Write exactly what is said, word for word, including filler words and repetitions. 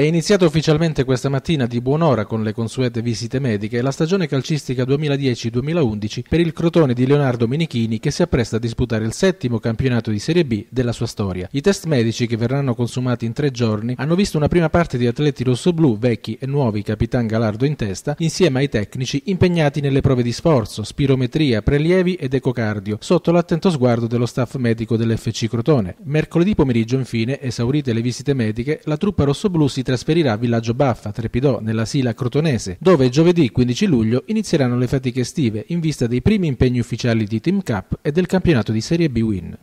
È iniziata ufficialmente questa mattina di buon'ora con le consuete visite mediche la stagione calcistica duemiladieci duemilaundici per il Crotone di Leonardo Minichini, che si appresta a disputare il settimo campionato di Serie B della sua storia. I test medici, che verranno consumati in tre giorni, hanno visto una prima parte di atleti rossoblù, vecchi e nuovi, capitan Galardo in testa, insieme ai tecnici impegnati nelle prove di sforzo, spirometria, prelievi ed ecocardio, sotto l'attento sguardo dello staff medico dell'F C Crotone. Mercoledì pomeriggio, infine, esaurite le visite mediche, la truppa rossoblù si Si trasferirà a Villaggio Baffa, Trepidò, nella Sila Crotonese, dove giovedì quindici luglio inizieranno le fatiche estive in vista dei primi impegni ufficiali di Team Cup e del campionato di Serie B Win.